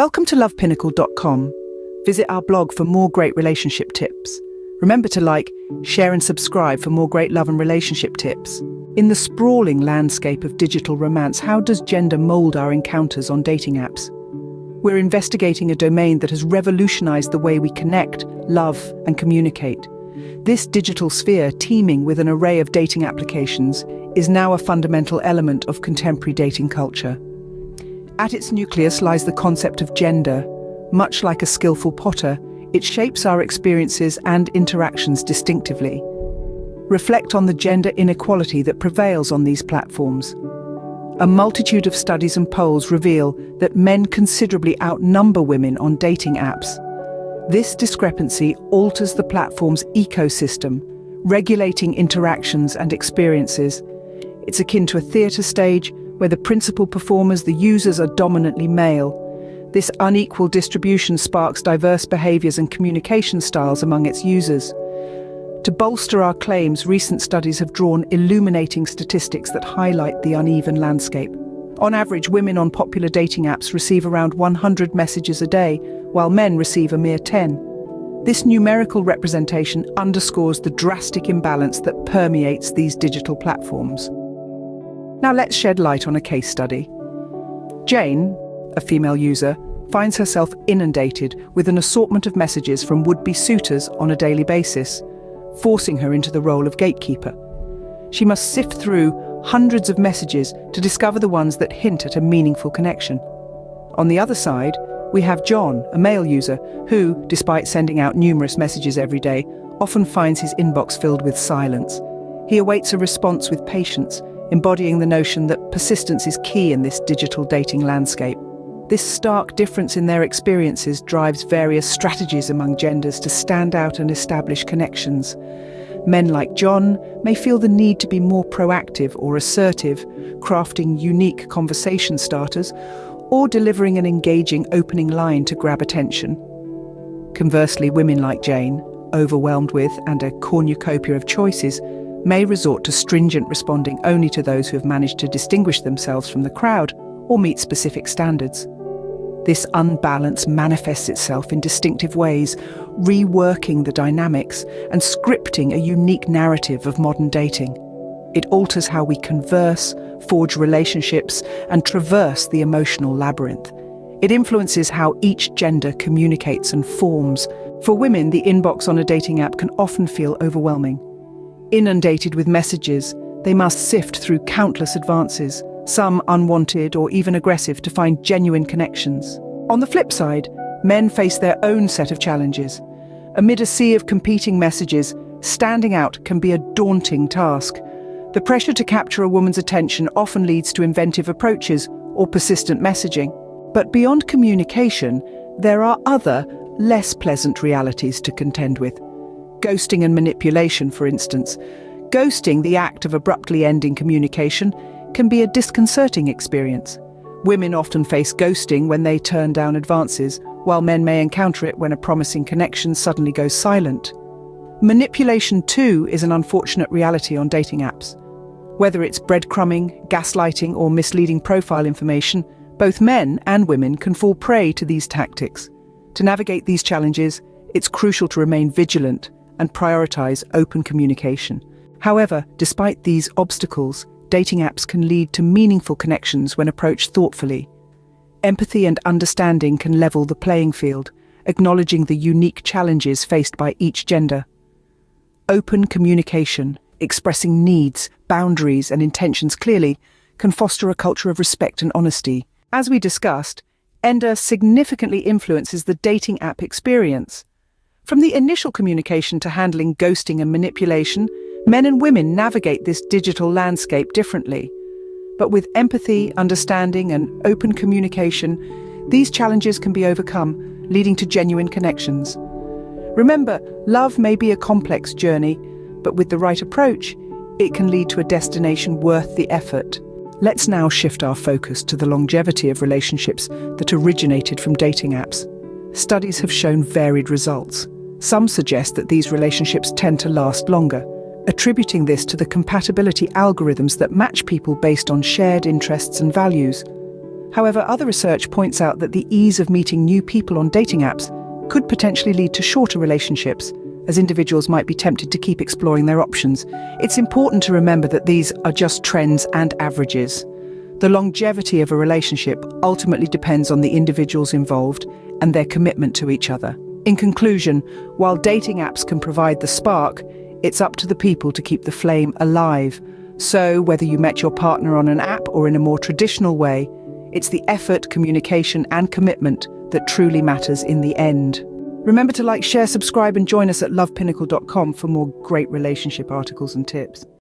Welcome to lovepinnacle.com. Visit our blog for more great relationship tips. Remember to like, share and subscribe for more great love and relationship tips. In the sprawling landscape of digital romance, how does gender mold our encounters on dating apps? We're investigating a domain that has revolutionized the way we connect, love and communicate. This digital sphere, teeming with an array of dating applications, is now a fundamental element of contemporary dating culture. At its nucleus lies the concept of gender. Much like a skillful potter, it shapes our experiences and interactions distinctively. Reflect on the gender inequality that prevails on these platforms. A multitude of studies and polls reveal that men considerably outnumber women on dating apps. This discrepancy alters the platform's ecosystem, regulating interactions and experiences. It's akin to a theatre stage where the principal performers, the users, are dominantly male. This unequal distribution sparks diverse behaviours and communication styles among its users. To bolster our claims, recent studies have drawn illuminating statistics that highlight the uneven landscape. On average, women on popular dating apps receive around 100 messages a day, while men receive a mere 10. This numerical representation underscores the drastic imbalance that permeates these digital platforms. Now let's shed light on a case study. Jane, a female user, finds herself inundated with an assortment of messages from would-be suitors on a daily basis, forcing her into the role of gatekeeper. She must sift through hundreds of messages to discover the ones that hint at a meaningful connection. On the other side, we have John, a male user, who, despite sending out numerous messages every day, often finds his inbox filled with silence. He awaits a response with patience, embodying the notion that persistence is key in this digital dating landscape. This stark difference in their experiences drives various strategies among genders to stand out and establish connections. Men like John may feel the need to be more proactive or assertive, crafting unique conversation starters, or delivering an engaging opening line to grab attention. Conversely, women like Jane, overwhelmed with and a cornucopia of choices, may resort to stringent responding only to those who have managed to distinguish themselves from the crowd or meet specific standards. This unbalance manifests itself in distinctive ways, reworking the dynamics and scripting a unique narrative of modern dating. It alters how we converse, forge relationships, and traverse the emotional labyrinth. It influences how each gender communicates and forms. For women, the inbox on a dating app can often feel overwhelming. Inundated with messages, they must sift through countless advances, some unwanted or even aggressive, to find genuine connections. On the flip side, men face their own set of challenges. Amid a sea of competing messages, standing out can be a daunting task. The pressure to capture a woman's attention often leads to inventive approaches or persistent messaging. But beyond communication, there are other, less pleasant realities to contend with. Ghosting and manipulation, for instance. Ghosting, the act of abruptly ending communication, can be a disconcerting experience. Women often face ghosting when they turn down advances, while men may encounter it when a promising connection suddenly goes silent. Manipulation, too, is an unfortunate reality on dating apps. Whether it's breadcrumbing, gaslighting, or misleading profile information, both men and women can fall prey to these tactics. To navigate these challenges, it's crucial to remain vigilant and prioritise open communication. However, despite these obstacles, dating apps can lead to meaningful connections when approached thoughtfully. Empathy and understanding can level the playing field, acknowledging the unique challenges faced by each gender. Open communication, expressing needs, boundaries and intentions clearly, can foster a culture of respect and honesty. As we discussed, gender significantly influences the dating app experience. From the initial communication to handling ghosting and manipulation, men and women navigate this digital landscape differently. But with empathy, understanding, and open communication, these challenges can be overcome, leading to genuine connections. Remember, love may be a complex journey, but with the right approach, it can lead to a destination worth the effort. Let's now shift our focus to the longevity of relationships that originated from dating apps. Studies have shown varied results. Some suggest that these relationships tend to last longer, attributing this to the compatibility algorithms that match people based on shared interests and values. However, other research points out that the ease of meeting new people on dating apps could potentially lead to shorter relationships, as individuals might be tempted to keep exploring their options. It's important to remember that these are just trends and averages. The longevity of a relationship ultimately depends on the individuals involved and their commitment to each other. In conclusion, while dating apps can provide the spark, it's up to the people to keep the flame alive. So, whether you met your partner on an app or in a more traditional way, it's the effort, communication and commitment that truly matters in the end. Remember to like, share, subscribe and join us at lovepinnacle.com for more great relationship articles and tips.